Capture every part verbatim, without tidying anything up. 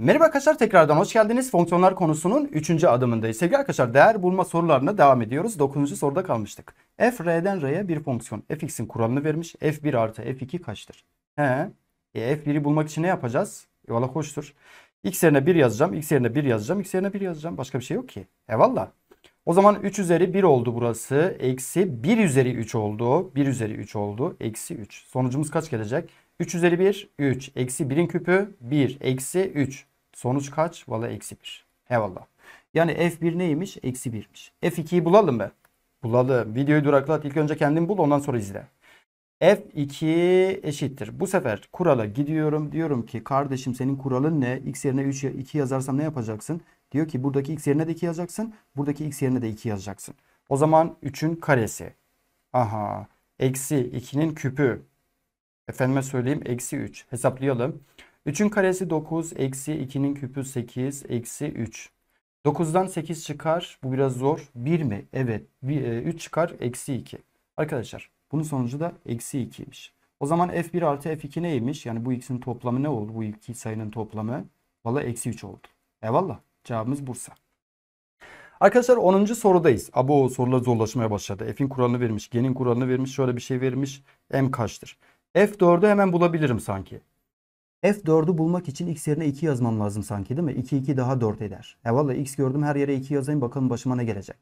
Merhaba arkadaşlar, tekrardan hoş geldiniz. Fonksiyonlar konusunun üçüncü adımındayız. Sevgili arkadaşlar, değer bulma sorularına devam ediyoruz. dokuzuncu soruda kalmıştık. F R'den R'ye bir fonksiyon. F x'in kuralını vermiş. F bir artı F iki kaçtır? He. E, F biri bulmak için ne yapacağız? Eyvallah, hoştur. X yerine bir yazacağım. X yerine bir yazacağım. X yerine bir yazacağım. Başka bir şey yok ki. Eyvallah. O zaman üç üzeri bir oldu burası. Eksi bir üzeri üç oldu. bir üzeri üç oldu. Eksi üç. Sonucumuz kaç gelecek? üç üzeri bir, üç. Eksi birin küpü, bir. Eksi üç. Sonuç kaç? Valla eksi bir. Eyvallah. Yani F bir neymiş? Eksi birmiş. F ikiyi bulalım mı? Bulalım. Videoyu duraklat. İlk önce kendin bul, ondan sonra izle. F iki eşittir. Bu sefer kurala gidiyorum. Diyorum ki kardeşim, senin kuralın ne? X yerine üç, iki yazarsam ne yapacaksın? Diyor ki buradaki X yerine de iki yazacaksın. Buradaki X yerine de iki yazacaksın. O zaman üçün karesi. Aha. Eksi ikinin küpü. Efendime söyleyeyim, eksi üç. Hesaplayalım. üçün karesi dokuz, eksi ikinin küpü sekiz, eksi üç. dokuzdan sekiz çıkar. Bu biraz zor. bir mi? Evet. üç çıkar. Eksi iki. Arkadaşlar bunun sonucu da eksi ikiymiş. O zaman F bir artı F iki neymiş? Yani bu x'in toplamı ne oldu? Bu iki sayının toplamı. Valla eksi üç oldu. Eyvallah. Cevabımız Bursa. Arkadaşlar onuncu sorudayız. Abo, sorular zorlaşmaya başladı. F'in kuralını vermiş. G'nin kuralını vermiş. Şöyle bir şey vermiş. M kaçtır? F dördü hemen bulabilirim sanki. F dördü bulmak için x yerine iki yazmam lazım sanki, değil mi? iki iki daha dört eder. E valla x gördüm, her yere iki yazayım, bakalım başıma ne gelecek.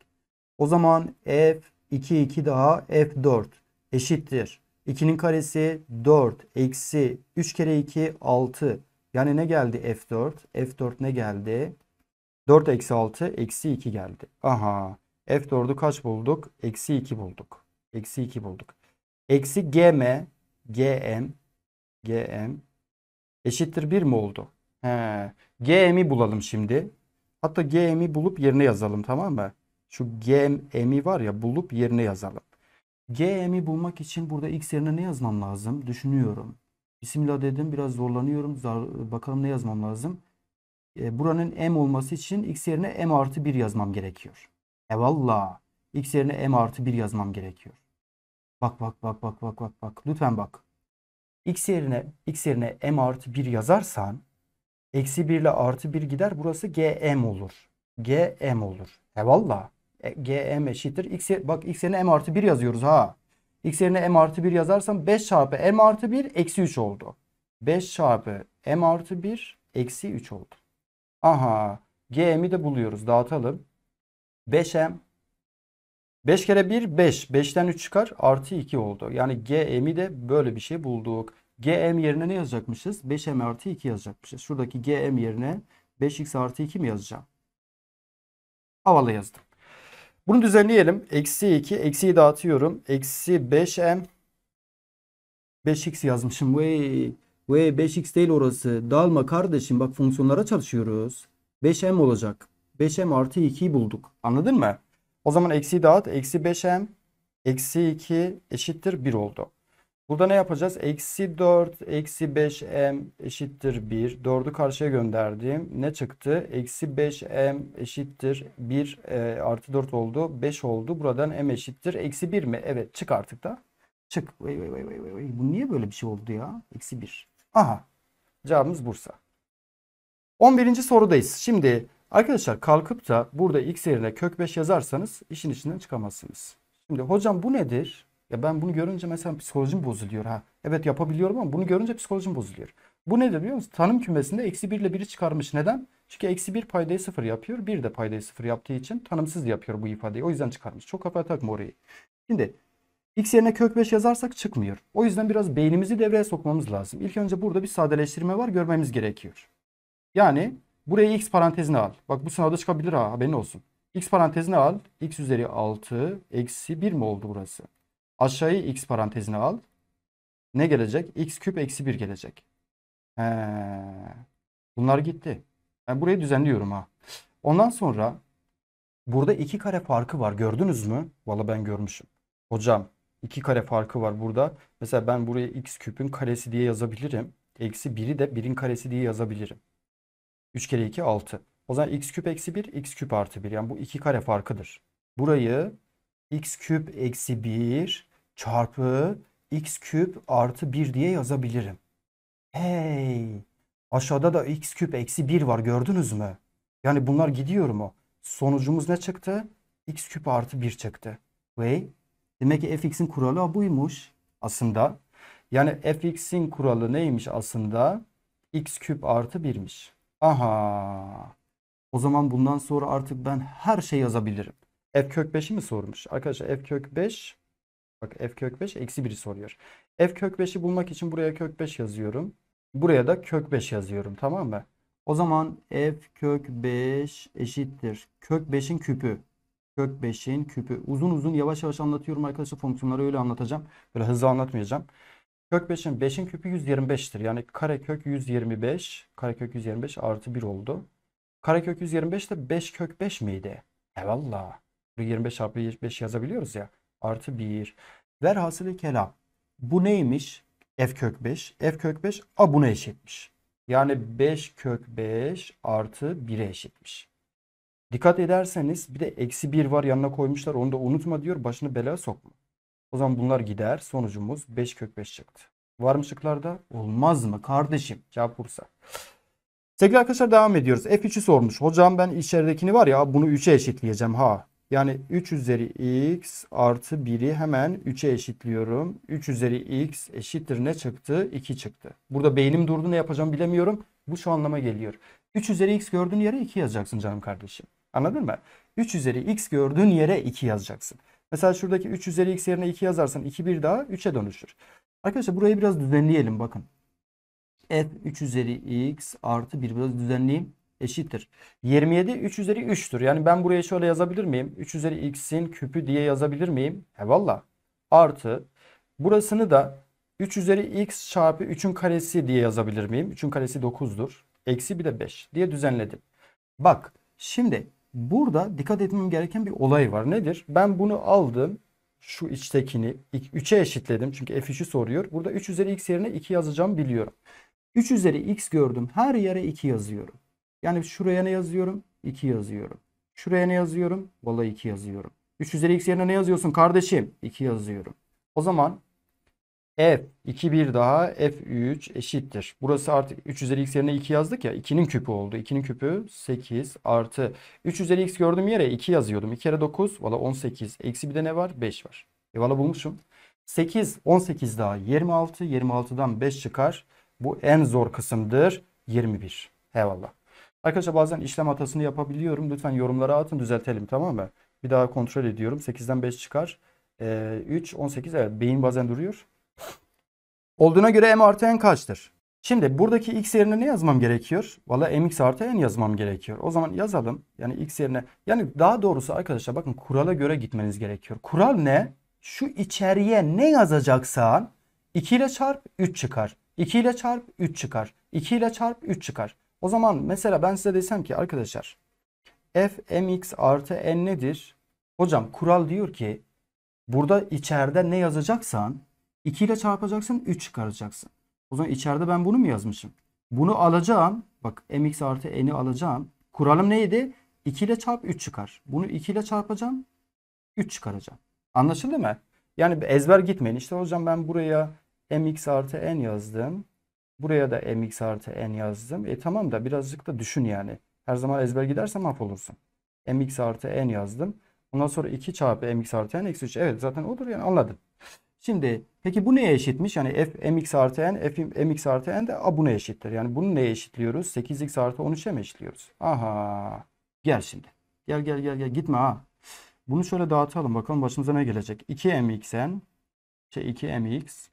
O zaman F iki iki daha F dört eşittir. ikinin karesi dört eksi üç kere iki altı. Yani ne geldi F dört? F dört ne geldi? dört eksi altı eksi iki geldi. Aha. F dördü kaç bulduk? Eksi iki bulduk. Eksi iki bulduk. Eksi Gm Gm Gm eşittir bir mi oldu? He. Gm'i bulalım şimdi. Hatta Gm'i bulup yerine yazalım, tamam mı? Şu Gm'i var ya, bulup yerine yazalım. Gm'i bulmak için burada x yerine ne yazmam lazım? Düşünüyorum. Bismillah dedim, biraz zorlanıyorum. Zar bakalım ne yazmam lazım? E, buranın m olması için x yerine m artı bir yazmam gerekiyor. Eyvallah. X yerine m artı bir yazmam gerekiyor. Bak bak bak bak bak bak bak. Lütfen bak. X yerine x yerine m artı bir yazarsan eksi bir ile artı bir gider. Burası gm olur. Gm olur. Eyvallah. E, gm eşittir. X, bak x yerine m artı bir yazıyoruz ha. X yerine m artı bir yazarsam beş çarpı m artı bir eksi üç oldu. beş çarpı m artı bir eksi üç oldu. Aha. Gm'i de buluyoruz. Dağıtalım. beş m. beş kere bir beş. beşten üç çıkar. Artı iki oldu. Yani Gm'i de böyle bir şey bulduk. Gm yerine ne yazacakmışız? beş m artı iki yazacakmışız. Şuradaki Gm yerine beş x artı iki mi yazacağım? Havalı yazdım. Bunu düzenleyelim. Eksi iki. Eksiyi dağıtıyorum. Eksi beş m. beş x yazmışım. Vey. Vey, beş x değil orası. Dalma kardeşim. Bak, fonksiyonlara çalışıyoruz. beş m olacak. beş m artı ikiyi bulduk. Anladın mı? O zaman eksi dağıt. Eksi beş m eksi iki eşittir bir oldu. Burada ne yapacağız? Eksi dört eksi beş m eşittir bir. dördü karşıya gönderdim. Ne çıktı? Eksi beş m eşittir bir e, artı dört oldu. beş oldu. Buradan m eşittir eksi bir mi? Evet, çık artık da. Çık. Vay vay vay vay vay. Bu niye böyle bir şey oldu ya? Eksi bir. Aha. Cevabımız Bursa. on birinci sorudayız. Şimdi... Arkadaşlar kalkıp da burada x yerine kök beş yazarsanız işin içinden çıkamazsınız. Şimdi hocam bu nedir? Ya ben bunu görünce mesela psikolojim bozuluyor ha. Evet, yapabiliyorum ama bunu görünce psikolojim bozuluyor. Bu nedir biliyor musunuz? Tanım kümesinde eksi bir ile biri çıkarmış. Neden? Çünkü eksi bir paydayı sıfır yapıyor. bir de paydayı sıfır yaptığı için tanımsız yapıyor bu ifadeyi. O yüzden çıkarmış. Çok kafaya takma orayı. Şimdi x yerine kök beş yazarsak çıkmıyor. O yüzden biraz beynimizi devreye sokmamız lazım. İlk önce burada bir sadeleştirme var, görmemiz gerekiyor. Yani... Burayı x parantezine al. Bak, bu sınavda çıkabilir ha, haberin olsun. X parantezine al. X üzeri altı eksi bir mi oldu burası? Aşağıyı x parantezine al. Ne gelecek? X küp eksi bir gelecek. He. Bunlar gitti. Ben burayı düzenliyorum ha. Ondan sonra burada iki kare farkı var. Gördünüz mü? Valla ben görmüşüm. Hocam iki kare farkı var burada. Mesela ben buraya x küpün karesi diye yazabilirim. Eksi biri de birin karesi diye yazabilirim. üç kere iki altı. O zaman x küp eksi bir x küp artı bir. Yani bu iki kare farkıdır. Burayı x küp eksi bir çarpı x küp artı bir diye yazabilirim. Hey. Aşağıda da x küp eksi bir var, gördünüz mü? Yani bunlar gidiyor mu? Sonucumuz ne çıktı? X küp artı bir çıktı. Ve demek ki fx'in kuralı buymuş aslında. Yani fx'in kuralı neymiş aslında? X küp artı birmiş. Aha. O zaman bundan sonra artık ben her şey yazabilirim. F kök beşi mi sormuş? Arkadaşlar f kök beş. Bak f kök beş eksi biri soruyor. F kök beşi bulmak için buraya kök beş yazıyorum. Buraya da kök beş yazıyorum, tamam mı? O zaman f kök beş eşittir kök beşin küpü. Kök beşin küpü. Uzun uzun yavaş yavaş anlatıyorum arkadaşlar. Fonksiyonları öyle anlatacağım. Böyle hızlı anlatmayacağım. Kök beşin beşin küpü yüz yirmi beş'tir. Yani karekök yüz yirmi beş. Karekök yüz yirmi beş artı bir oldu. Karekök yüz yirmi beş de beş kök beş miydi? Eyvallah. yirmi beş çarpı beş yazabiliyoruz ya. Artı bir. Velhasılı kelam. Bu neymiş? F kök beş. F kök beş a buna eşitmiş. Yani beş kök beş artı bir'e eşitmiş. Dikkat ederseniz bir de eksi bir var, yanına koymuşlar. Onu da unutma diyor. Başını belaya sokma. O zaman bunlar gider. Sonucumuz beş kök beş çıktı. Var mı şıklarda? Olmaz mı kardeşim? Cevap Bursa. Sevgili arkadaşlar devam ediyoruz. F üç'ü sormuş. Hocam ben içeridekini var ya bunu üç'e eşitleyeceğim. Ha. Yani üç üzeri x artı bir'i hemen üç'e eşitliyorum. üç üzeri x eşittir ne çıktı? iki çıktı. Burada beynim durdu, ne yapacağımı bilemiyorum. Bu şu anlama geliyor. üç üzeri x gördüğün yere iki yazacaksın canım kardeşim. Anladın mı? üç üzeri x gördüğün yere iki yazacaksın. Mesela şuradaki üç üzeri x yerine iki yazarsan iki bir daha üç'e dönüşür. Arkadaşlar burayı biraz düzenleyelim bakın. F üç üzeri x artı bir biraz düzenleyeyim. Eşittir. yirmi yedi üç üzeri üç'tür. Yani ben buraya şöyle yazabilir miyim? üç üzeri x'in küpü diye yazabilir miyim? He valla. Artı. Burasını da üç üzeri x çarpı üçün karesi diye yazabilir miyim? üçün karesi dokuz'dur. Eksi bir de beş diye düzenledim. Bak şimdi burada dikkat etmem gereken bir olay var. Nedir? Ben bunu aldım. Şu içtekini üç'e eşitledim. Çünkü f üç'ü soruyor. Burada üç üzeri x yerine iki yazacağımı biliyorum. üç üzeri x gördüm. Her yere iki yazıyorum. Yani şuraya ne yazıyorum? iki yazıyorum. Şuraya ne yazıyorum? Vallahi iki yazıyorum. üç üzeri x yerine ne yazıyorsun kardeşim? iki yazıyorum. O zaman f iki bir daha f üç eşittir. Burası artık üç üzeri x yerine iki yazdık ya. iki'nin küpü oldu. iki'nin küpü sekiz artı üç üzeri x gördüğüm yere iki yazıyordum. iki kere dokuz. Vallahi on sekiz. Eksi bir de ne var? beş var. E vallahi bulmuşum. sekiz. on sekiz daha yirmi altı. yirmi altı'dan beş çıkar. Bu en zor kısımdır. yirmi bir. Eyvallah. Arkadaşlar bazen işlem hatasını yapabiliyorum. Lütfen yorumlara atın, düzeltelim, tamam mı? Bir daha kontrol ediyorum. sekiz'den beş çıkar. Ee, üç, on sekiz, evet beyin bazen duruyor. Olduğuna göre m artı n kaçtır? Şimdi buradaki x yerine ne yazmam gerekiyor? Valla mx artı n yazmam gerekiyor. O zaman yazalım. Yani x yerine, yani daha doğrusu arkadaşlar bakın kurala göre gitmeniz gerekiyor. Kural ne? Şu içeriye ne yazacaksan iki ile çarp üç çıkar. iki ile çarp üç çıkar. iki ile çarp üç çıkar. O zaman mesela ben size desem ki arkadaşlar f mx artı n nedir? Hocam kural diyor ki burada içeride ne yazacaksan iki ile çarpacaksın, üç çıkaracaksın. O zaman içeride ben bunu mu yazmışım? Bunu alacağım. Bak mx artı n'i alacağım. Kuralım neydi? iki ile çarp üç çıkar. Bunu iki ile çarpacağım. üç çıkaracağım. Anlaşıldı mı? Yani ezber gitmeyin. İşte hocam ben buraya mx artı n yazdım. Buraya da mx artı n yazdım. E tamam da birazcık da düşün yani. Her zaman ezber gidersen mahvolursun. Mx artı n yazdım. Ondan sonra iki çarpı mx artı n eksi üç. Evet zaten odur yani, anladım. Şimdi peki bu neye eşitmiş? Yani f mx artı n, f mx artı n de a buna eşittir. Yani bunu neye eşitliyoruz? sekiz x artı on üç'e mi eşitliyoruz? Aha. Gel şimdi. Gel gel gel gel. Gitme ha. Bunu şöyle dağıtalım. Bakalım başımıza ne gelecek? iki mxn şey iki mx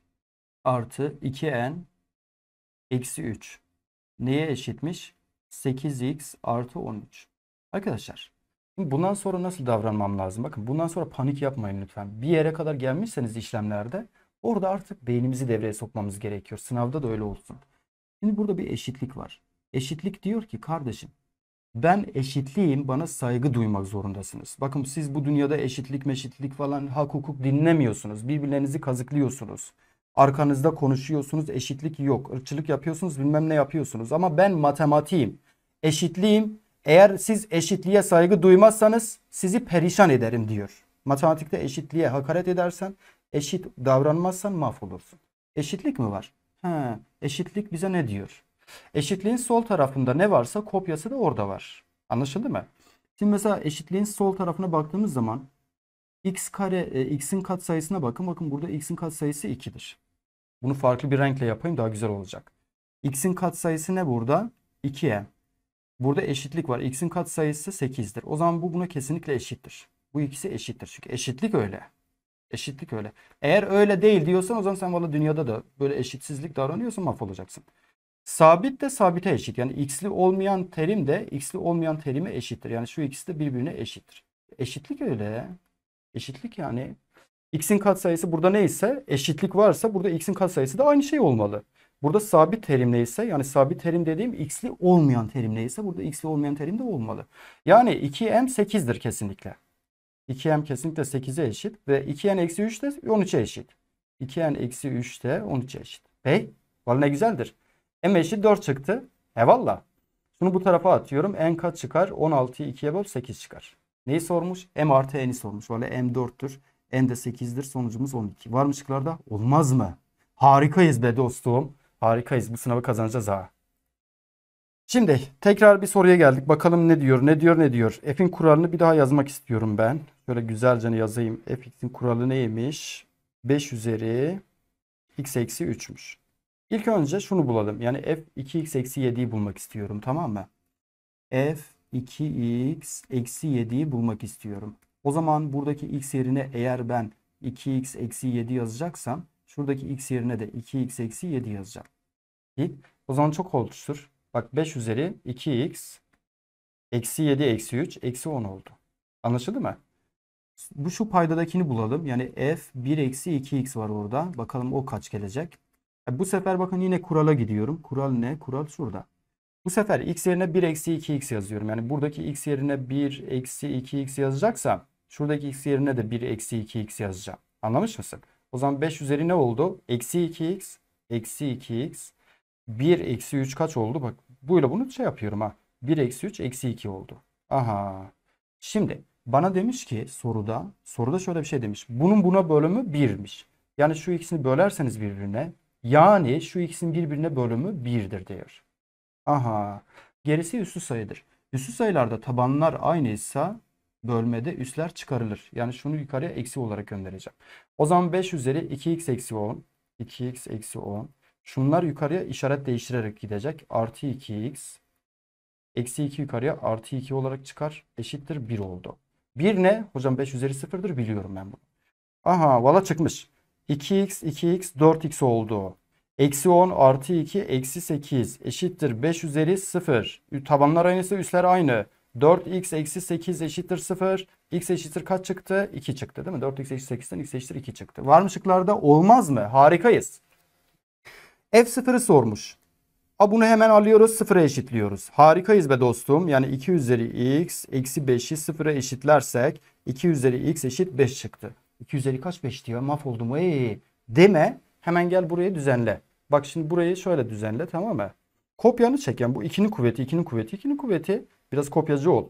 artı iki n eksi üç. Neye eşitmiş? sekiz x artı on üç. Arkadaşlar bundan sonra nasıl davranmam lazım? Bakın bundan sonra panik yapmayın lütfen. Bir yere kadar gelmişseniz işlemlerde orada artık beynimizi devreye sokmamız gerekiyor. Sınavda da öyle olsun. Şimdi burada bir eşitlik var. Eşitlik diyor ki kardeşim ben eşitliğim, bana saygı duymak zorundasınız. Bakın siz bu dünyada eşitlik meşitlik falan hak hukuk dinlemiyorsunuz. Birbirlerinizi kazıklıyorsunuz. Arkanızda konuşuyorsunuz, eşitlik yok. Irkçılık yapıyorsunuz, bilmem ne yapıyorsunuz. Ama ben matematiğim, eşitliğim. Eğer siz eşitliğe saygı duymazsanız sizi perişan ederim diyor. Matematikte eşitliğe hakaret edersen, eşit davranmazsan mahvolursun. Eşitlik mi var? He, eşitlik bize ne diyor? Eşitliğin sol tarafında ne varsa kopyası da orada var. Anlaşıldı mı? Şimdi mesela eşitliğin sol tarafına baktığımız zaman x kare e, x'in katsayısına bakın. Bakın burada x'in katsayısı ikidir. Bunu farklı bir renkle yapayım, daha güzel olacak. X'in katsayısı ne burada? ikiye. Burada eşitlik var. X'in katsayısı sekizdir. O zaman bu buna kesinlikle eşittir. Bu ikisi eşittir. Çünkü eşitlik öyle. Eşitlik öyle. Eğer öyle değil diyorsan o zaman sen valla dünyada da böyle eşitsizlik davranıyorsan mahvolacaksın. Sabit de sabite eşit. Yani x'li olmayan terim de x'li olmayan terime eşittir. Yani şu ikisi de birbirine eşittir. Eşitlik öyle. Eşitlik yani. X'in katsayısı burada neyse, eşitlik varsa burada x'in katsayısı da aynı şey olmalı. Burada sabit terim neyse, yani sabit terim dediğim x'li olmayan terim neyse burada x'li olmayan terim de olmalı. Yani iki m sekizdir kesinlikle. iki m kesinlikle sekize eşit ve iki n eksi üç de on üçe eşit. iki n eksi üç de on üçe eşit. Bey, valla ne güzeldir. M eşit dört çıktı. He valla. Şunu bu tarafa atıyorum. N kaç çıkar? on altıyı ikiye böl sekiz çıkar. Neyi sormuş? M artı n'i sormuş. Valla m dörttür. N de sekizdir. Sonucumuz on iki. Var mı şıklarda? Olmaz mı? Harikayız be dostum. Harikayız. Bu sınavı kazanacağız ha. Şimdi tekrar bir soruya geldik. Bakalım ne diyor? Ne diyor? Ne diyor? F'in kuralını bir daha yazmak istiyorum ben. Şöyle güzelce yazayım. F'in kuralı neymiş? beş üzeri x eksi üçmüş. İlk önce şunu bulalım. Yani f iki x eksi yediyi bulmak istiyorum. Tamam mı? F iki x eksi yediyi bulmak istiyorum. O zaman buradaki x yerine eğer ben iki x eksi yedi yazacaksam şuradaki x yerine de iki x eksi yedi yazacağım. O zaman çok olmuştur. Bak beş üzeri iki x eksi yedi eksi üç eksi on oldu. Anlaşıldı mı? Bu şu paydadakini bulalım. Yani f bir eksi iki x var orada. Bakalım o kaç gelecek. E bu sefer bakın yine kurala gidiyorum. Kural ne? Kural şurada. Bu sefer x yerine bir eksi iki x yazıyorum. Yani buradaki x yerine bir eksi iki x yazacaksam şuradaki x yerine de bir eksi iki x yazacağım. Anlamış mısın? O zaman beş üzeri ne oldu? eksi iki x eksi iki x. bir eksi üç kaç oldu? Bak böyle bunu şey yapıyorum ha. bir eksi üç eksi iki oldu. Aha. Şimdi bana demiş ki soruda. Soruda şöyle bir şey demiş. Bunun buna bölümü birmiş. Yani şu ikisini bölerseniz birbirine. Yani şu ikisinin birbirine bölümü birdir diyor. Aha. Gerisi üslü sayıdır. Üslü sayılarda tabanlar aynıysa bölmede üsler çıkarılır. Yani şunu yukarıya eksi olarak göndereceğim. O zaman beş üzeri iki x eksi on. iki x eksi on. Şunlar yukarıya işaret değiştirerek gidecek. Artı iki x. Eksi iki yukarıya artı iki olarak çıkar. Eşittir bir oldu. bir ne? Hocam beş üzeri sıfırdır biliyorum ben bunu. Aha valla çıkmış. iki x iki x dört x oldu. Eksi on artı iki eksi sekiz eşittir beş üzeri sıfır. Tabanlar aynıysa üsler aynı. dört x eksi sekiz eşittir sıfır. X eşittir kaç çıktı? iki çıktı değil mi? dört x eksi sekizden x eşittir iki çıktı. Var mı şıklarda? Olmaz mı? Harikayız. f sıfırı sormuş. A bunu hemen alıyoruz, sıfıra eşitliyoruz. Harikayız be dostum. Yani iki üzeri x eksi beşi sıfıra eşitlersek iki üzeri x eşit beş çıktı. iki üzeri kaç beş diyor? Mahvoldum. Ey deme. Hemen gel buraya düzenle. Bak şimdi burayı şöyle düzenle, tamam mı? Kopyanı çek. Yani bu ikinin kuvveti ikinin kuvveti ikinin kuvveti. Biraz kopyacı ol.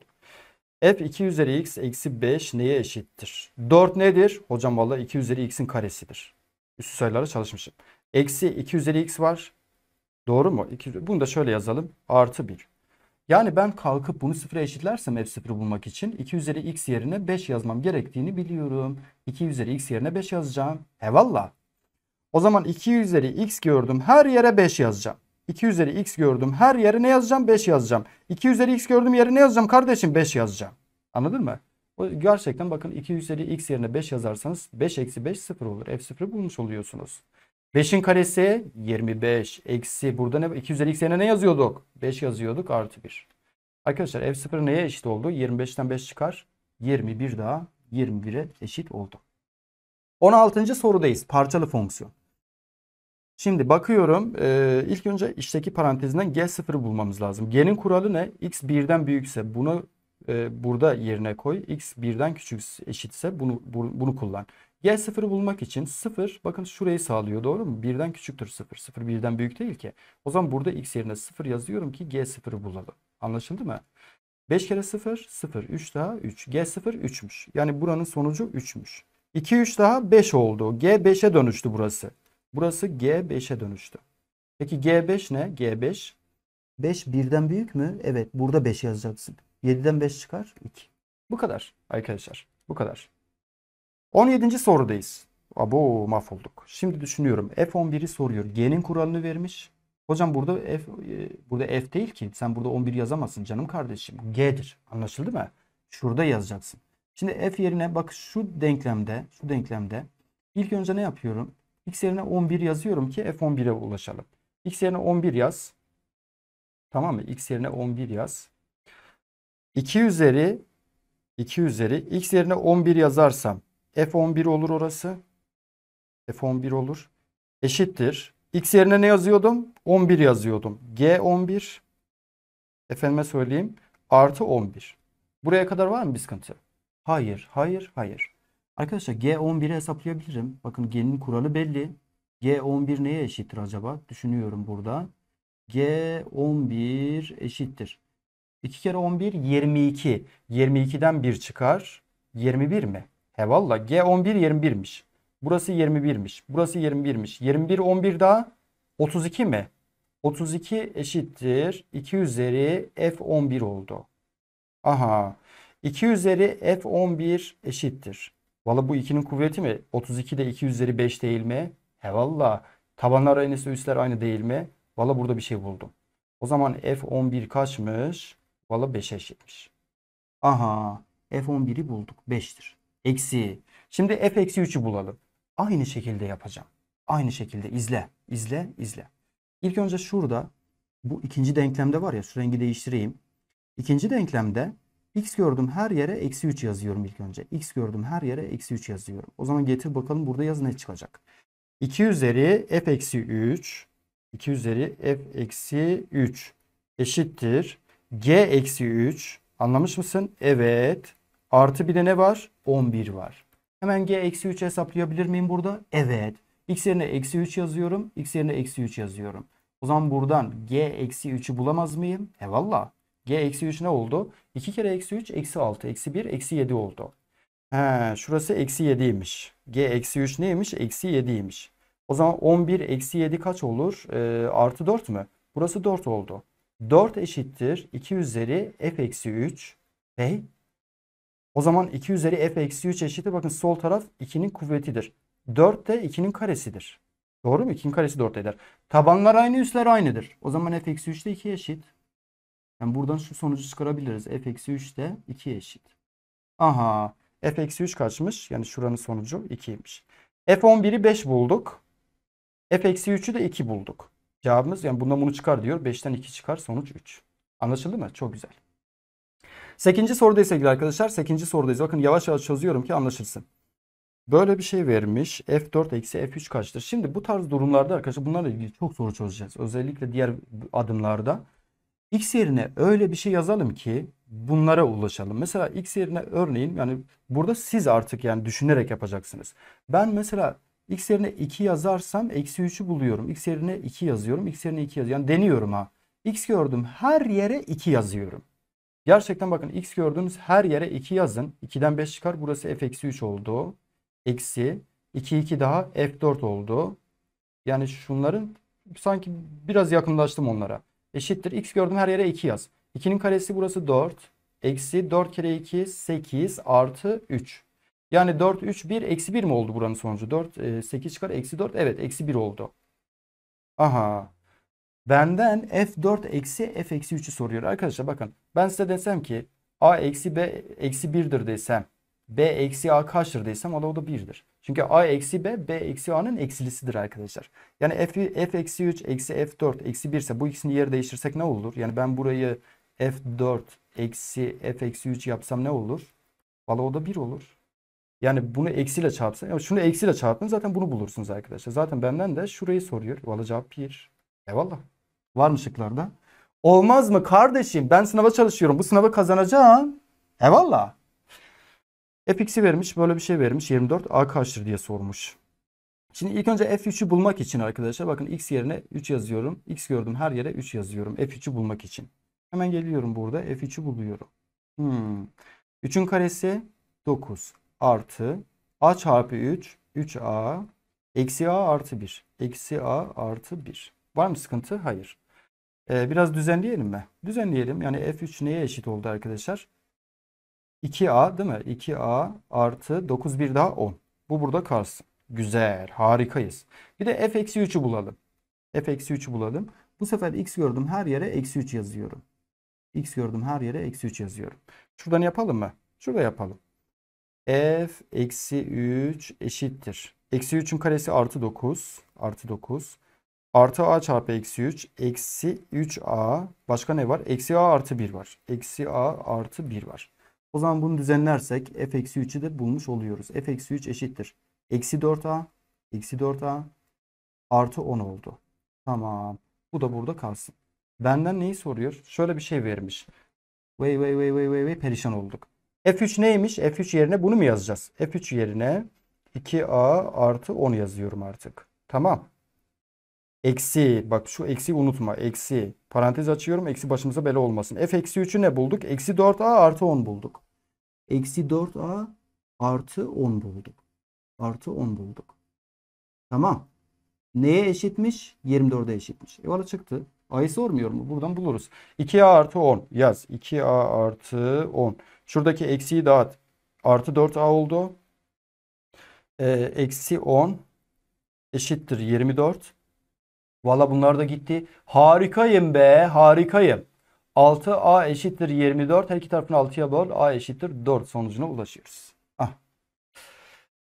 F iki üzeri x eksi beş neye eşittir? dört nedir? Hocam vallahi iki üzeri x'in karesidir. Üstü sayılara çalışmışım. Eksi iki üzeri x var. Doğru mu? Bunu da şöyle yazalım. Artı bir. Yani ben kalkıp bunu sıfıra eşitlersem f sıfırı bulmak için iki üzeri x yerine beş yazmam gerektiğini biliyorum. iki üzeri x yerine beş yazacağım. Eyvallah. O zaman iki üzeri x gördüm her yere beş yazacağım. iki üzeri x gördüm her yere ne yazacağım? beş yazacağım. iki üzeri x gördüm yere ne yazacağım kardeşim? beş yazacağım. Anladın mı? O gerçekten bakın iki üzeri x yerine beş yazarsanız beş eksi beş sıfır olur. f sıfırı bulmuş oluyorsunuz. beşin karesi yirmi beş eksi burada ne? iki üzeri x yerine ne yazıyorduk? beş yazıyorduk artı bir. Arkadaşlar f sıfır neye eşit oldu? yirmi beşten beş çıkar. yirmi bir daha yirmi bire eşit oldu. on altıncı sorudayız. Parçalı fonksiyon. Şimdi bakıyorum e, ilk önce içteki parantezinden g sıfırı bulmamız lazım. G'nin kuralı ne? X birden büyükse bunu e, burada yerine koy. X birden küçükse eşitse bunu bu, bunu kullan. g sıfırı bulmak için sıfır bakın şurayı sağlıyor, doğru mu? birden küçüktür sıfır. sıfır birden büyük değil ki. O zaman burada x yerine sıfır yazıyorum ki g sıfırı bulalım. Anlaşıldı mı? beş kere sıfır sıfır. üç daha üç. g sıfır üçmüş. Yani buranın sonucu üçmüş. iki üç daha beş oldu. g beşe dönüştü burası. Burası g beşe dönüştü. Peki g beş ne? g beş beş birden büyük mü? Evet. Burada beş yazacaksın. yediden beş çıkar. iki. Bu kadar arkadaşlar. Bu kadar. on yedinci sorudayız. Abo mahvolduk. Şimdi düşünüyorum. F on bir'i soruyor. G'nin kuralını vermiş. Hocam burada F, burada F değil ki. Sen burada on bir yazamazsın canım kardeşim. G'dir. Anlaşıldı mı? Şurada yazacaksın. Şimdi F yerine bak şu denklemde, şu denklemde ilk önce ne yapıyorum? X yerine on bir yazıyorum ki F on bir'e ulaşalım. X yerine on bir yaz. Tamam mı? X yerine on bir yaz. iki üzeri iki üzeri X yerine on bir yazarsam F on bir olur orası. F on bir olur. Eşittir. X yerine ne yazıyordum? on bir yazıyordum. G on bir. Efendime söyleyeyim. Artı on bir. Buraya kadar var mı bir sıkıntı? Hayır, hayır, hayır. Arkadaşlar G on bir'i hesaplayabilirim. Bakın G'nin kuralı belli. G on bir neye eşittir acaba? Düşünüyorum burada. G on bir eşittir. iki kere on bir yirmi iki. yirmi ikiden bir çıkar. yirmi bir mi? He valla G on bir yirmi bir'miş. Burası yirmi bir'miş. Burası yirmi bir'miş. yirmi bir on bir daha otuz iki mi? otuz iki eşittir. iki üzeri F on bir oldu. Aha. iki üzeri F on bir eşittir. Valla bu ikinin kuvveti mi? otuz iki de iki üzeri beş değil mi? He valla. Tabanlar aynısı üstler aynı değil mi? Valla burada bir şey buldum. O zaman F on bir kaçmış? Valla beşe eşitmiş. Aha. F on bir'i bulduk. beş'tir. Eksi. Şimdi F eksi üç'ü bulalım. Aynı şekilde yapacağım. Aynı şekilde izle. İzle. İzle. İlk önce şurada bu ikinci denklemde var ya, şu rengi değiştireyim. İkinci denklemde X gördüm her yere eksi üç yazıyorum ilk önce. X gördüm her yere eksi üç yazıyorum. O zaman getir bakalım burada yaz ne çıkacak. iki üzeri F eksi üç. iki üzeri F eksi üç eşittir. G eksi üç. Anlamış mısın? Evet. Artı bir de ne var? on bir var. Hemen G eksi üç'ü hesaplayabilir miyim burada? Evet. X yerine eksi üç yazıyorum. X yerine eksi üç yazıyorum. O zaman buradan G eksi üç'ü bulamaz mıyım? He valla. G eksi üç ne oldu? iki kere eksi üç eksi altı eksi bir eksi yedi oldu. He, şurası eksi yedi'ymiş. G eksi üç neymiş? Eksi yedi'ymiş. O zaman on bir eksi yedi kaç olur? E, artı dört mü? Burası dört oldu. dört eşittir iki üzeri F eksi üç. Hey. O zaman iki üzeri F eksi üç eşittir. Bakın sol taraf iki'nin kuvvetidir. dört de iki'nin karesidir. Doğru mu? iki'nin karesi dört eder. Tabanlar aynı, üstler aynıdır. O zaman F eksi üç de iki'ye eşit. Yani buradan şu sonucu çıkarabiliriz. F eksi üç de iki'ye eşit. Aha. F eksi üç kaçmış? Yani şuranın sonucu iki'ymiş. F on bir'i beş bulduk. F eksi üç'ü de iki bulduk. Cevabımız yani bundan bunu çıkar diyor. beş'ten iki çıkar. Sonuç üç. Anlaşıldı mı? Çok güzel. sekizinci sorudayız sevgili arkadaşlar. sekizinci sorudayız. Bakın yavaş yavaş çözüyorum ki anlaşılsın. Böyle bir şey vermiş. F dört eksi F üç kaçtır? Şimdi bu tarz durumlarda arkadaşlar bunlarla ilgili çok soru çözeceğiz. Özellikle diğer adımlarda. X yerine öyle bir şey yazalım ki bunlara ulaşalım. Mesela X yerine örneğin yani burada siz artık yani düşünerek yapacaksınız. Ben mesela X yerine iki yazarsam eksi üç'ü buluyorum. X yerine iki yazıyorum. X yerine iki yazıyorum. Yani deniyorum ha. X gördüm her yere iki yazıyorum. Gerçekten bakın X gördüğünüz her yere iki yazın. iki'den beş çıkar. Burası F eksi üç oldu. Eksi iki iki daha F dört oldu. Yani şunların sanki biraz yakınlaştım onlara. Eşittir. X gördüm her yere iki yaz. iki'nin karesi burası dört. Eksi dört kere iki sekiz artı üç. Yani dört üç bir eksi bir mi oldu buranın sonucu? dört sekiz çıkar eksi dört. Evet eksi bir oldu. Aha. Benden F dört eksi F eksi üç'ü soruyor. Arkadaşlar bakın ben size desem ki A eksi B eksi bir'dir desem. B eksi A kaçtır desem o da, o da bir'dir. Çünkü A eksi B, B eksi A'nın eksilisidir arkadaşlar. Yani F, F eksi üç eksi F dört eksi bir ise bu ikisini yer değiştirsek ne olur? Yani ben burayı F dört eksi F eksi üç yapsam ne olur? Valla o da bir olur. Yani bunu eksiyle çarpsam, şunu eksiyle çarpın zaten bunu bulursunuz arkadaşlar. Zaten benden de şurayı soruyor. Valla cevap bir. Eyvallah. Var mı şıklarda? Olmaz mı kardeşim? Ben sınava çalışıyorum. Bu sınavı kazanacağım. Eyvallah. F x'i vermiş. Böyle bir şey vermiş. yirmi dört A kaçtır diye sormuş. Şimdi ilk önce F üç'ü bulmak için arkadaşlar. Bakın X yerine üç yazıyorum. X gördüm her yere üç yazıyorum. F üç'ü bulmak için. Hemen geliyorum burada. F üç'ü buluyorum. Hmm. üçün karesi dokuz artı A çarpı üç. üç A eksi A artı bir. Eksi A artı bir. Var mı sıkıntı? Hayır. Ee, biraz düzenleyelim mi? Düzenleyelim. Yani F üç neye eşit oldu arkadaşlar? iki a değil mi? iki a artı dokuz bir daha on. Bu burada kalsın. Güzel. Harikayız. Bir de f eksi üçü bulalım. f eksi üçü bulalım. Bu sefer x gördüm her yere eksi üç yazıyorum. X gördüm her yere eksi üç yazıyorum. Şuradan yapalım mı? Şurada yapalım. F eksi üç eşittir. Eksi üçün karesi artı dokuz. Artı dokuz. Artı a çarpı eksi üç. Eksi üç a. Başka ne var? Eksi a artı bir var. Eksi a artı bir var. O zaman bunu düzenlersek f eksi üçü de bulmuş oluyoruz. F eksi üç eşittir. Eksi dört a. Eksi dört a. Artı on oldu. Tamam. Bu da burada kalsın. Benden neyi soruyor? Şöyle bir şey vermiş. Vay vay vay vay vay vay perişan olduk. F üç neymiş? F üç yerine bunu mu yazacağız? F üç yerine iki a artı on yazıyorum artık. Tamam. Eksi. Bak şu eksi unutma. Eksi. Parantez açıyorum. Eksi başımıza bela olmasın. f eksi üçü ne bulduk? Eksi dört a artı on bulduk. Eksi dört a artı on bulduk. Artı on bulduk. Tamam. Neye eşitmiş? yirmi dörde eşitmiş. Eyvallah çıktı. A'yı sormuyor mu? Buradan buluruz. iki a artı on. Yaz. iki a artı on. Şuradaki eksiyi dağıt. Artı dört a oldu. Ee, eksi on eşittir yirmi dört. Valla bunlar da gitti. Harikayım be. Harikayım. altı a eşittir yirmi dört. Her iki tarafını altıya böl. A eşittir dört sonucuna ulaşıyoruz. Ah.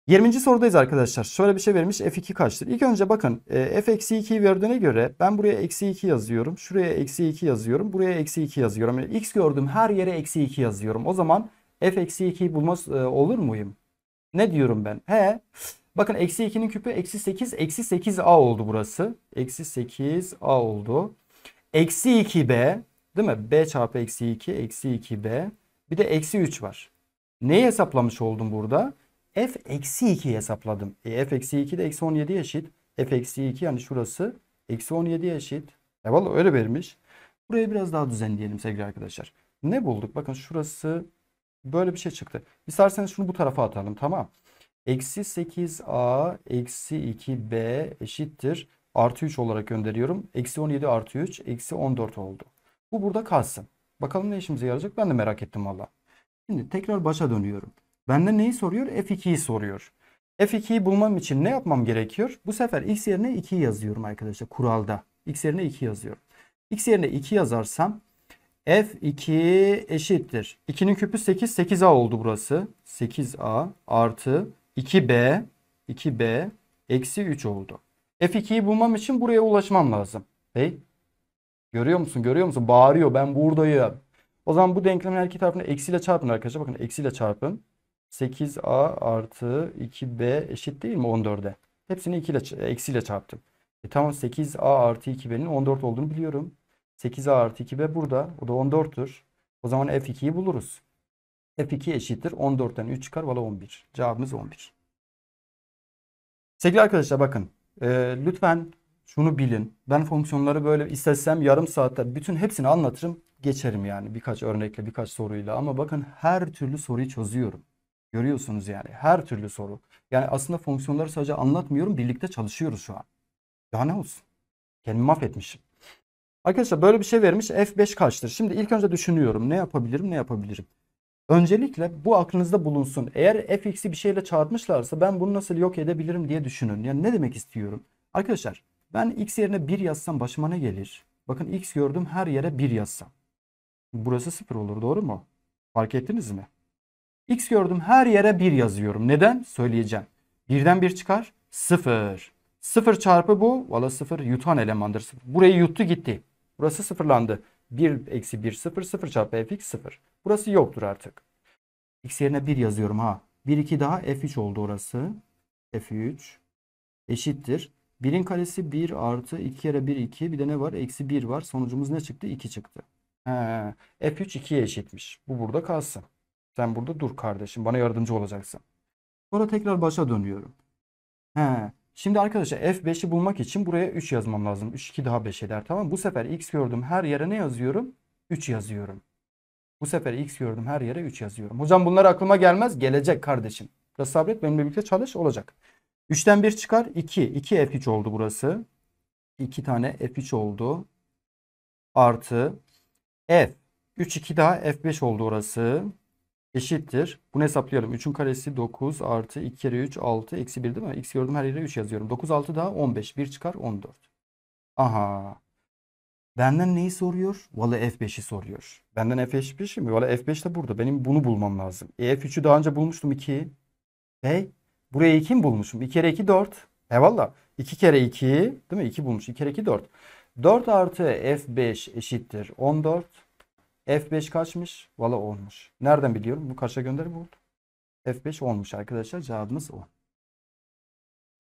yirminci sorudayız arkadaşlar. Şöyle bir şey vermiş. F iki kaçtır? İlk önce bakın. f eksi ikiyi verdiğine göre ben buraya eksi iki yazıyorum. Şuraya eksi iki yazıyorum. Buraya eksi iki yazıyorum. Yani x gördüğüm her yere eksi iki yazıyorum. O zaman f eksi ikiyi bulmaz e, olur muyum? Ne diyorum ben? He. Bakın eksi ikinin küpü eksi sekiz. eksi sekiz a oldu burası. eksi sekiz a oldu. eksi iki b. Değil mi? B çarpı eksi iki. eksi iki b. Bir de eksi üç var. Neyi hesaplamış oldum burada? f eksi ikiyi hesapladım. E, f eksi iki de eksi on yediye eşit. f eksi iki yani şurası eksi on yediye eşit. E valla öyle vermiş. Burayı biraz daha düzenleyelim sevgili arkadaşlar. Ne bulduk? Bakın şurası böyle bir şey çıktı. İsterseniz şunu bu tarafa atalım, tamam. eksi sekiz a eksi iki b eşittir. Artı üç olarak gönderiyorum. eksi on yedi artı üç eksi on dört oldu. Bu burada kalsın. Bakalım ne işimize yarayacak? Ben de merak ettim valla. Şimdi tekrar başa dönüyorum. Benden neyi soruyor? f ikiyi soruyor. f ikiyi bulmam için ne yapmam gerekiyor? Bu sefer x yerine iki yazıyorum arkadaşlar kuralda. X yerine iki yazıyorum. X yerine iki yazarsam f iki eşittir. ikinin küpü sekiz. sekiz a oldu burası. sekiz a artı iki b. iki b eksi üç oldu. f ikiyi bulmam için buraya ulaşmam lazım. Hey. Görüyor musun? Görüyor musun? Bağırıyor. Ben buradayım. O zaman bu denklemin her iki tarafını eksiyle çarpın arkadaşlar. Bakın eksiyle çarpın. sekiz a artı iki b eşit değil mi on dörde? Hepsini iki ile, eksiyle çarptım. E tamam sekiz a artı iki b'nin on dört olduğunu biliyorum. sekiz a artı iki b burada. O da on dörttür. O zaman f ikiyi buluruz. f iki eşittir. on dörtten üç çıkar. Valla on bir. Cevabımız on bir. Sevgili arkadaşlar bakın. E, lütfen şunu bilin. Ben fonksiyonları böyle istesem yarım saatte bütün hepsini anlatırım. Geçerim yani birkaç örnekle birkaç soruyla. Ama bakın her türlü soruyu çözüyorum. Görüyorsunuz yani her türlü soru. Yani aslında fonksiyonları sadece anlatmıyorum. Birlikte çalışıyoruz şu an. Daha ne olsun? Kendimi mahvetmişim. Arkadaşlar böyle bir şey vermiş. f beş kaçtır? Şimdi ilk önce düşünüyorum. Ne yapabilirim? Ne yapabilirim? Öncelikle bu aklınızda bulunsun. Eğer f x'i bir şeyle çarpmışlarsa ben bunu nasıl yok edebilirim diye düşünün. Yani ne demek istiyorum? Arkadaşlar ben x yerine bir yazsam başıma ne gelir? Bakın x gördüm her yere bir yazsam. Burası sıfır olur, doğru mu? Fark ettiniz mi? X gördüm her yere bir yazıyorum. Neden? Söyleyeceğim. birden bir çıkar. sıfır. sıfır çarpı bu. Valla sıfır yutan elemandır. sıfır. Burayı yuttu gitti. Burası sıfırlandı. bir eksi bir sıfır. sıfır çarpı f x sıfır. Burası yoktur artık. X yerine bir yazıyorum ha. bir iki daha f üç oldu orası. f üç eşittir. birin karesi bir artı iki kere bir iki. Bir de ne var? Eksi bir var. Sonucumuz ne çıktı? iki çıktı. He. f üç ikiye eşitmiş. Bu burada kalsın. Sen burada dur kardeşim. Bana yardımcı olacaksın. Sonra tekrar başa dönüyorum. He. Şimdi arkadaşlar f beşi bulmak için buraya üç yazmam lazım. üç iki daha beş eder. Tamam. Bu sefer x gördüm her yere ne yazıyorum? üç yazıyorum. Bu sefer x gördüm her yere üç yazıyorum. Hocam bunlar aklıma gelmez. Gelecek kardeşim. Biraz sabret. Benimle birlikte çalış. Olacak. üçten bir çıkar. iki. iki f üç oldu burası. iki tane f üç oldu. artı f. üç iki daha f beş oldu orası. Eşittir. Bunu hesaplayalım. üçün karesi dokuz artı iki kere üç altı eksi bir değil mi? X gördüm, her yere üç yazıyorum. dokuz altı daha on beş. bir çıkar on dört. Aha. Benden neyi soruyor? Valla f beşi soruyor. Benden f beşi mi? Valla f beş de burada. Benim bunu bulmam lazım. E, f üçü daha önce bulmuştum iki. Hey. Buraya iki mi bulmuşum? iki kere iki dört. He valla. iki kere iki değil mi? iki bulmuş. iki kere iki dört. dört artı f beş eşittir on dört. f beş kaçmış? Valla onmuş. Nereden biliyorum? Bu kaça gönderi buldu? f beş onmuş arkadaşlar. Cevabımız on.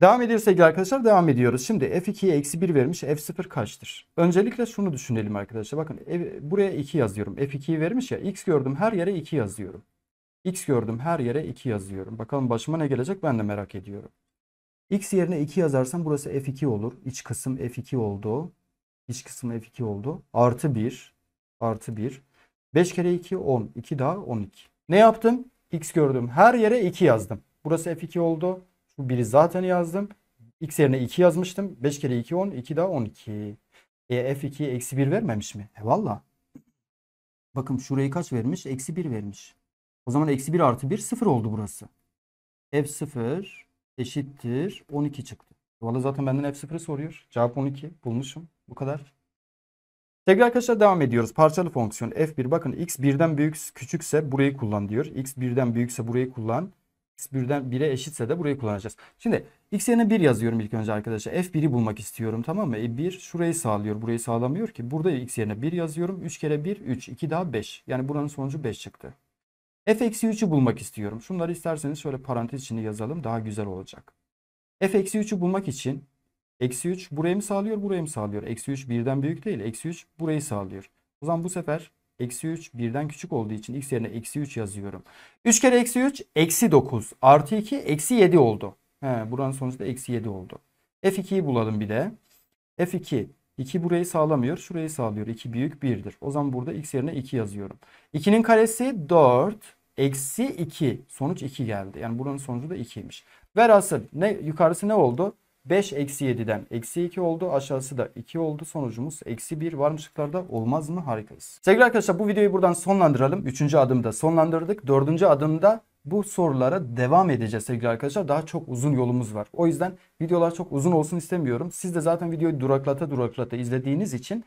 Devam ediyoruz sevgili arkadaşlar. Devam ediyoruz. Şimdi f iki'ye eksi bir vermiş. f sıfır kaçtır? Öncelikle şunu düşünelim arkadaşlar. Bakın buraya iki yazıyorum. f iki'yi vermiş ya. X gördüm, her yere iki yazıyorum. X gördüm, her yere iki yazıyorum. Bakalım başıma ne gelecek, ben de merak ediyorum. X yerine iki yazarsam burası f iki olur. İç kısım f iki oldu. İç kısım f iki oldu. Artı bir. Artı bir. beş kere iki on. iki daha on iki. Ne yaptım? X gördüm, her yere iki yazdım. Burası f iki oldu. Şu biri zaten yazdım. X yerine iki yazmıştım. beş kere iki on. iki daha on iki. E, f iki'ye eksi bir vermemiş mi? E valla. Bakın şurayı kaç vermiş? Eksi bir vermiş. O zaman eksi bir artı bir sıfır oldu burası. f sıfır eşittir on iki çıktı. Valla zaten benden f sıfır'ı soruyor. Cevap on iki. Bulmuşum. Bu kadar. Sevgili arkadaşlar devam ediyoruz. Parçalı fonksiyon f bir. Bakın x birden büyük küçükse burayı kullan diyor. X birden büyükse burayı kullan. X birden bire eşitse de burayı kullanacağız. Şimdi x yerine bir yazıyorum ilk önce arkadaşlar. f bir'i bulmak istiyorum, tamam mı? E bir şurayı sağlıyor. Burayı sağlamıyor ki. Burada x yerine bir yazıyorum. üç kere bir üç. iki daha beş. Yani buranın sonucu beş çıktı. f eksi üç'ü bulmak istiyorum. Şunları isterseniz şöyle parantez içinde yazalım. Daha güzel olacak. f eksi üç'ü bulmak için eksi üç burayı mı sağlıyor, burayı mı sağlıyor? Eksi üç birden büyük değil. Eksi üç burayı sağlıyor. O zaman bu sefer eksi üç birden küçük olduğu için x yerine eksi üç yazıyorum. üç kere eksi üç eksi dokuz artı iki eksi yedi oldu. He, buranın sonucu da eksi yedi oldu. f iki'yi bulalım bir de. f iki iki burayı sağlamıyor. Şurayı sağlıyor. iki büyük bir'dir. O zaman burada x yerine iki yazıyorum. iki'nin karesi dört eksi iki. Sonuç iki geldi. Yani buranın sonucu da iki'ymiş. Velhasıl ne, yukarısı ne oldu? beş eksi yedi'den eksi iki oldu. Aşağısı da iki oldu. Sonucumuz eksi bir. Var mı şıklarda? Olmaz mı? Harikayız. Sevgili arkadaşlar bu videoyu buradan sonlandıralım. üçüncü adımda sonlandırdık. dördüncü adımda bu sorulara devam edeceğiz sevgili arkadaşlar. Daha çok uzun yolumuz var. O yüzden videolar çok uzun olsun istemiyorum. Siz de zaten videoyu duraklata duraklata izlediğiniz için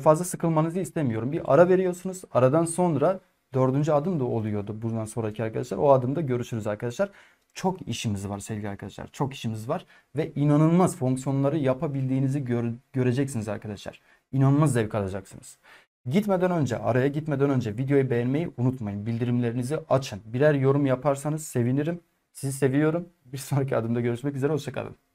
fazla sıkılmanızı istemiyorum. Bir ara veriyorsunuz. Aradan sonra dördüncü adım da oluyordu buradan sonraki arkadaşlar. O adımda görüşürüz arkadaşlar. Çok işimiz var sevgili arkadaşlar. Çok işimiz var ve inanılmaz fonksiyonları yapabildiğinizi göre göreceksiniz arkadaşlar. İnanılmaz zevk alacaksınız. Gitmeden önce, araya gitmeden önce videoyu beğenmeyi unutmayın. Bildirimlerinizi açın. Birer yorum yaparsanız sevinirim. Sizi seviyorum. Bir sonraki adımda görüşmek üzere. Hoşça kalın.